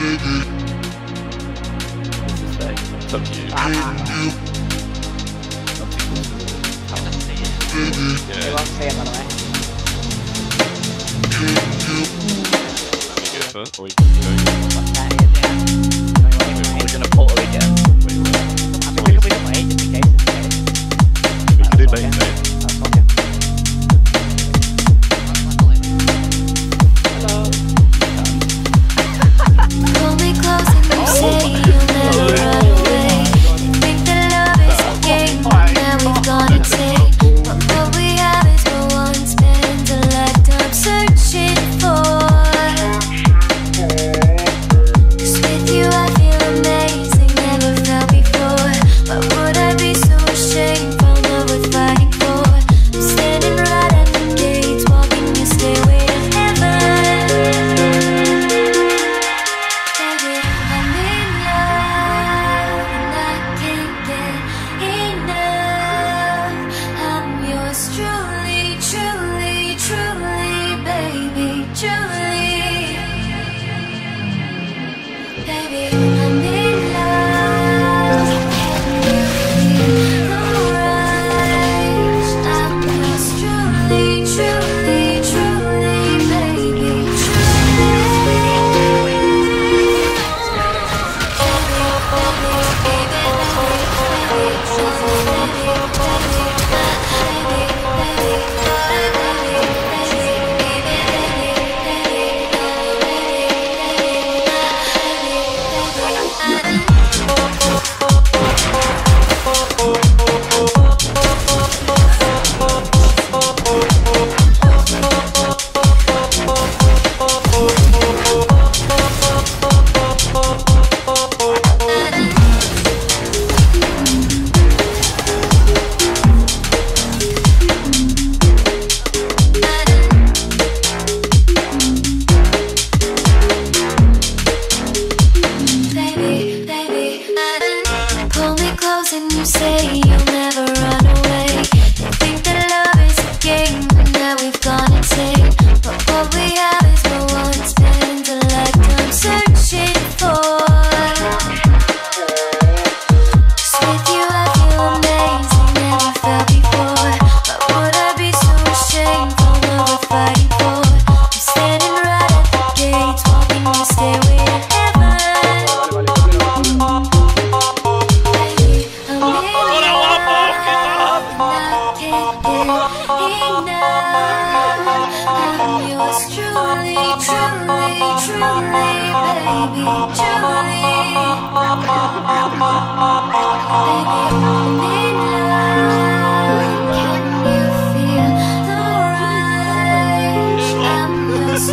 What's his name? It's up to you. I won't see him, by the way. Let me go first. Or we can go. What's that is, yeah. We're going to Puerto Rico. I think we could be done by 8 just in case. We can do late, mate.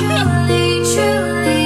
Truly, truly.